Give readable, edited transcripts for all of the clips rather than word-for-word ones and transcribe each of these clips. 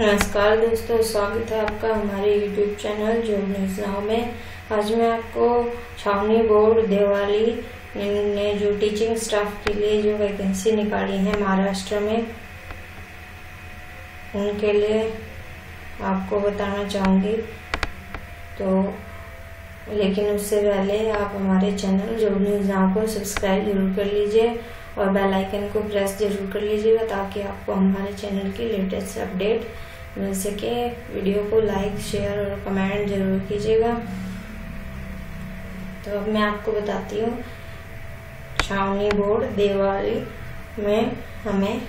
नमस्कार दोस्तों, स्वागत है आपका हमारे YouTube चैनल न्यूज नाव में। आज मैं आपको छावनी बोर्ड देवाली ने जो टीचिंग स्टाफ के लिए जो वैकेंसी निकाली है महाराष्ट्र में, उनके लिए आपको बताना चाहूँगी। तो लेकिन उससे पहले आप हमारे चैनल न्यूज नाव को सब्सक्राइब जरूर कर लीजिए और बेल आइकन को प्रेस जरूर कर लीजिएगा ताकि आपको हमारे चैनल की लेटेस्ट अपडेट मिल सके। वीडियो को लाइक, शेयर और कमेंट जरूर कीजिएगा। तो अब मैं आपको बताती हूँ छावनी बोर्ड देवाली में हमें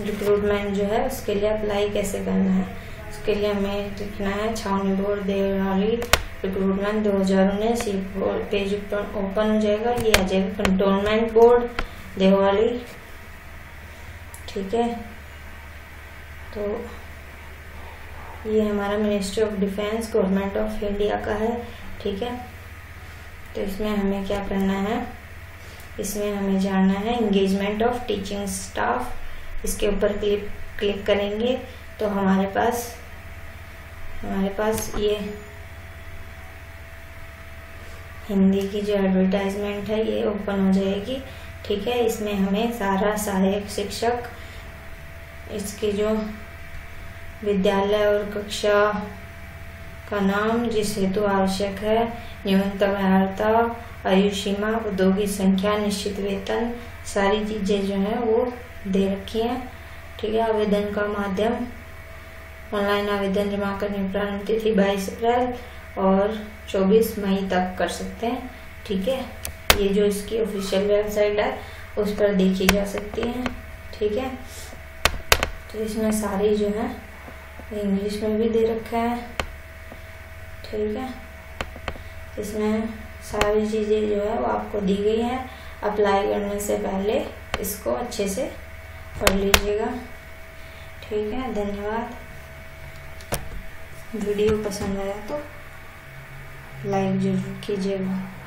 रिक्रूटमेंट जो है उसके लिए अप्लाई कैसे करना है। उसके लिए हमें लिखना है छावनी board Deolali recruitment 2019 page open हो जाएगा। ये आ जाएगा कंटोनमेंट बोर्ड देवाली, ठीक है। तो ये हमारा ministry of defence government of India का है, ठीक है। तो इसमें हमें क्या करना है, इसमें हमें जानना है एंगेजमेंट ऑफ टीचिंग स्टाफ। इसके ऊपर क्लिक करेंगे तो हमारे पास ये हिंदी की जो एडवर्टाइजमेंट है ये ओपन हो जाएगी, ठीक है। इसमें हमें सारा सहायक शिक्षक, इसके जो विद्यालय और कक्षा का नाम जिस हेतु आवश्यक है, न्यूनतम अर्हता, आयु सीमा, औद्योगिक संख्या, निश्चित वेतन, सारी चीज़ें जो हैं वो दे रखी हैं, ठीक है। आवेदन का माध्यम, ऑनलाइन आवेदन जमा करने की प्रारंभ तिथि 22 अप्रैल और 24 मई तक कर सकते हैं, ठीक है। ये जो इसकी ऑफिशियल वेबसाइट है उस पर देखी जा सकती है, ठीक है। तो इसमें सारी जो है इंग्लिश में भी दे रखा है, ठीक है। इसमें सारी चीज़ें जो है वो आपको दी गई हैं। अप्लाई करने से पहले इसको अच्छे से पढ़ लीजिएगा, ठीक है। धन्यवाद। वीडियो पसंद आया तो लाइक जरूर कीजिएगा।